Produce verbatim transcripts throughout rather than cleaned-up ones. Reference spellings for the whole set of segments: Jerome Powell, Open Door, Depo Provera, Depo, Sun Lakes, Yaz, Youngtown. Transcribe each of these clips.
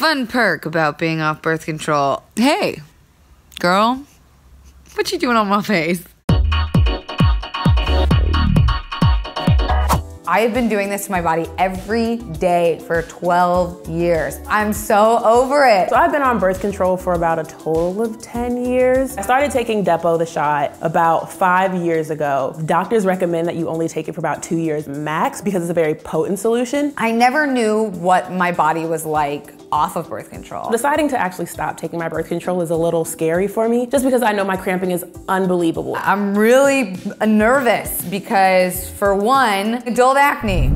fun perk about being off birth control. Hey, girl, what you doing on my face? I have been doing this to my body every day for twelve years. I'm so over it. So I've been on birth control for about a total of ten years. I started taking Depo, the shot, about five years ago. Doctors recommend that you only take it for about two years max because it's a very potent solution. I never knew what my body was like off of birth control. Deciding to actually stop taking my birth control is a little scary for me, just because I know my cramping is unbelievable. I'm really nervous because, for one, adult acne.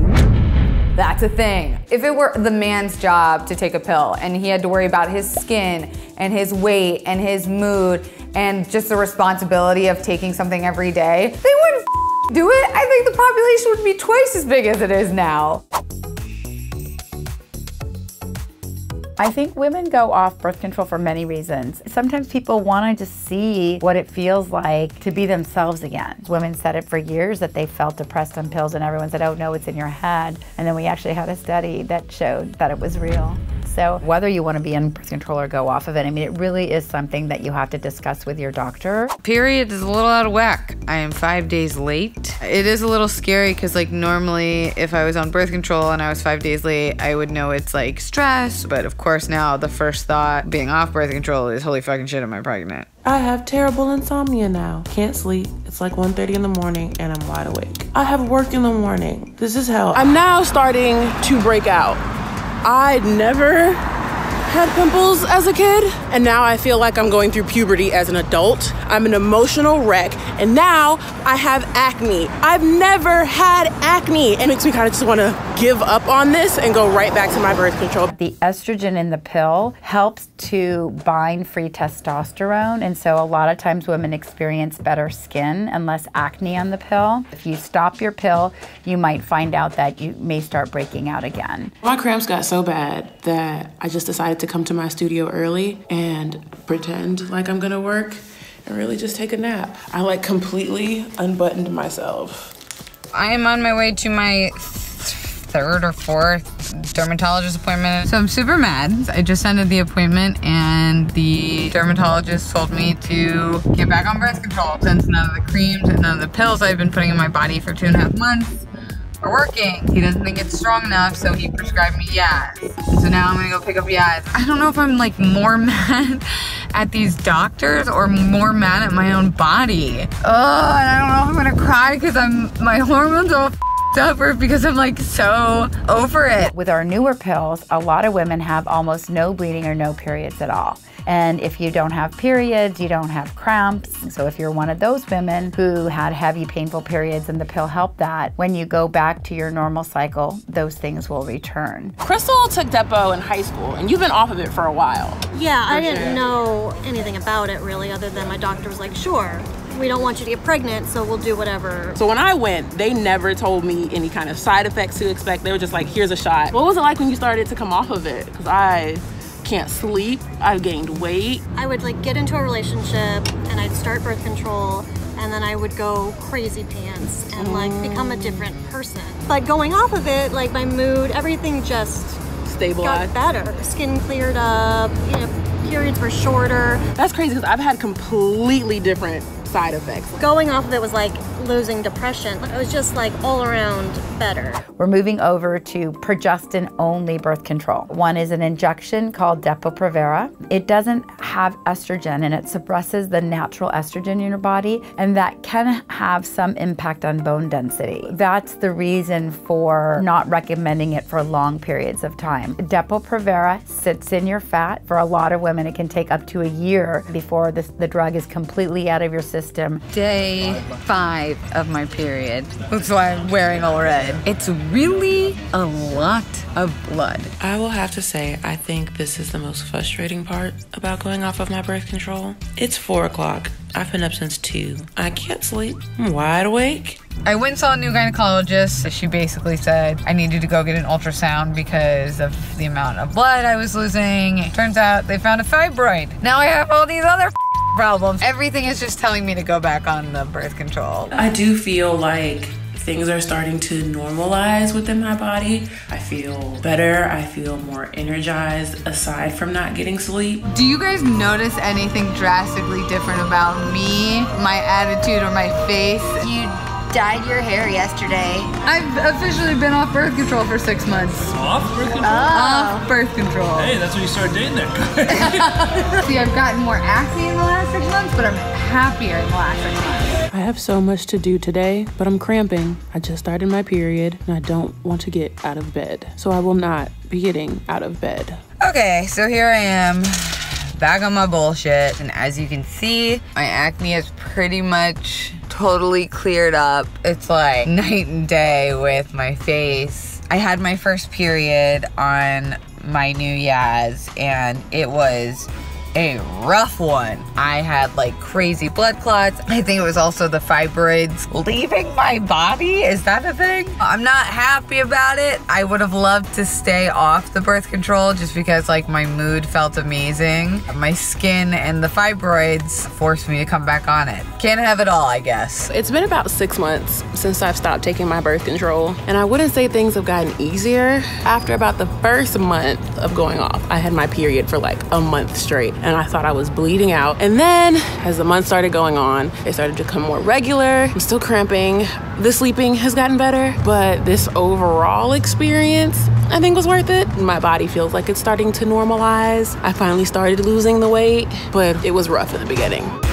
That's a thing. If it were the man's job to take a pill and he had to worry about his skin and his weight and his mood and just the responsibility of taking something every day, they wouldn't do it. I think the population would be twice as big as it is now. I think women go off birth control for many reasons. Sometimes people want to just see what it feels like to be themselves again. Women said it for years that they felt depressed on pills and everyone said, oh no, it's in your head. And then we actually had a study that showed that it was real. So whether you want to be on birth control or go off of it, I mean, it really is something that you have to discuss with your doctor. Period is a little out of whack. I am five days late. It is a little scary because, like, normally if I was on birth control and I was five days late, I would know it's like stress, but of course. Of course, now the first thought being off birth control is, holy fucking shit, am I pregnant? I have terrible insomnia now. Can't sleep. It's like one thirty in the morning and I'm wide awake. I have work in the morning. This is hell. I'm now starting to break out. I never had pimples as a kid, and now I feel like I'm going through puberty as an adult. I'm an emotional wreck, and now I have acne. I've never had acne. It makes me kind of just want to give up on this and go right back to my birth control. The estrogen in the pill helps to bind free testosterone, and so a lot of times women experience better skin and less acne on the pill. If you stop your pill, you might find out that you may start breaking out again. My cramps got so bad that I just decided to come to my studio early and pretend like I'm gonna work and really just take a nap. I like completely unbuttoned myself. I am on my way to my third or fourth dermatologist appointment. So I'm super mad. I just ended the appointment and the dermatologist told me to get back on birth control since none of the creams and none of the pills I've been putting in my body for two and a half months are working. He doesn't think it's strong enough, so he prescribed me Yaz. So now I'm gonna go pick up Yaz. I don't know if I'm like more mad at these doctors or more mad at my own body. Oh, and I don't know if I'm gonna cry because I'm my hormones are all because I'm like so over it. With our newer pills, a lot of women have almost no bleeding or no periods at all. And if you don't have periods, you don't have cramps. So if you're one of those women who had heavy, painful periods and the pill helped that, when you go back to your normal cycle, those things will return. Crystal took Depo in high school, and you've been off of it for a while. Yeah, I didn't know anything about it really, other than my doctor was like, sure, we don't want you to get pregnant, so we'll do whatever. So when I went, they never told me any kind of side effects to expect. They were just like, here's a shot. What was it like when you started to come off of it? Because I can't sleep, I've gained weight. I would like get into a relationship and I'd start birth control and then I would go crazy pants and mm. like become a different person. But going off of it, like my mood, everything just stabilized. Got better. Skin cleared up, you know, periods were shorter. That's crazy because I've had completely different side effects. Going off of it was like losing depression. It was just like all around better. We're moving over to progestin-only birth control. One is an injection called Depo Provera. It doesn't have estrogen and it suppresses the natural estrogen in your body, and that can have some impact on bone density. That's the reason for not recommending it for long periods of time. Depo Provera sits in your fat. For a lot of women, it can take up to a year before this, the drug is completely out of your system. Day five of my period. That's why I'm wearing all red. It's really a lot of blood. I will have to say, I think this is the most frustrating part about going off of my birth control. It's four o'clock. I've been up since two. I can't sleep. I'm wide awake. I went and saw a new gynecologist. She basically said I needed to go get an ultrasound because of the amount of blood I was losing. Turns out they found a fibroid. Now I have all these other problems. Everything is just telling me to go back on the birth control. I do feel like things are starting to normalize within my body. I feel better, I feel more energized aside from not getting sleep. Do you guys notice anything drastically different about me, my attitude, or my face? You dyed your hair yesterday. I've officially been off birth control for six months. Off birth control? Oh. Off birth control. Hey, that's when you start dating that guy. See, I've gotten more acne in the last six months, but I'm happier in the last six months. I have so much to do today, but I'm cramping. I just started my period, and I don't want to get out of bed. So I will not be getting out of bed. Okay, so here I am, back on my bullshit. And as you can see, my acne is pretty much totally cleared up. It's like night and day with my face. I had my first period on my new Yaz, and it was a rough one. I had like crazy blood clots. I think it was also the fibroids leaving my body. Is that a thing? I'm not happy about it. I would have loved to stay off the birth control just because like my mood felt amazing. My skin and the fibroids forced me to come back on it. Can't have it all, I guess. It's been about six months since I've stopped taking my birth control, and I wouldn't say things have gotten easier. After about the first month of going off, I had my period for like a month straight, and I thought I was bleeding out. And then as the month started going on, it started to become more regular. I'm still cramping. The sleeping has gotten better, but this overall experience I think was worth it. My body feels like it's starting to normalize. I finally started losing the weight, but it was rough in the beginning.